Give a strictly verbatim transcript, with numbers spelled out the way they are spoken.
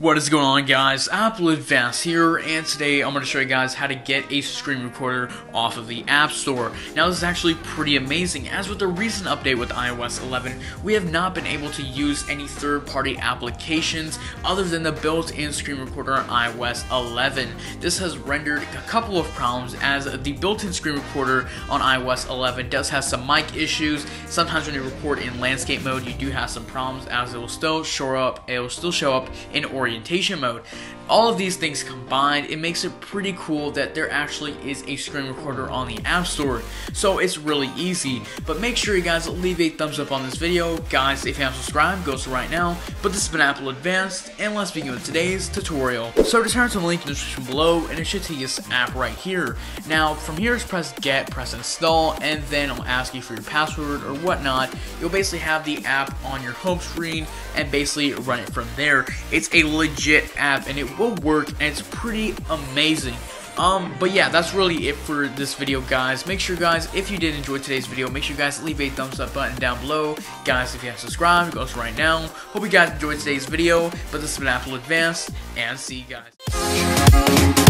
What is going on, guys? Apple Advanced here, and today I'm going to show you guys how to get a screen recorder off of the App Store. Now, this is actually pretty amazing, as with the recent update with i O S eleven, we have not been able to use any third-party applications other than the built-in screen recorder on i O S eleven. This has rendered a couple of problems, as the built-in screen recorder on i O S eleven does have some mic issues. Sometimes when you record in landscape mode, you do have some problems, as it will still show up, it will still show up in orientation. orientation mode. All of these things combined, it makes it pretty cool that there actually is a screen recorder on the App Store. So it's really easy, but make sure you guys leave a thumbs up on this video. Guys, if you haven't subscribed, go so right now. But this has been Apple Advanced, and let's begin with today's tutorial. So to turn to the link in the description below, and it should take this app right here. Now from here is press get, press install, and then it'll ask you for your password or whatnot. You'll basically have the app on your home screen and basically run it from there. It's a legit app, and it will work, and it's pretty amazing. Um, but yeah, that's really it for this video, guys. Make sure, guys, if you did enjoy today's video, make sure you guys leave a thumbs up button down below. Guys, if you haven't subscribed, go right now. Hope you guys enjoyed today's video, but this has been Apple Advanced, and see you guys.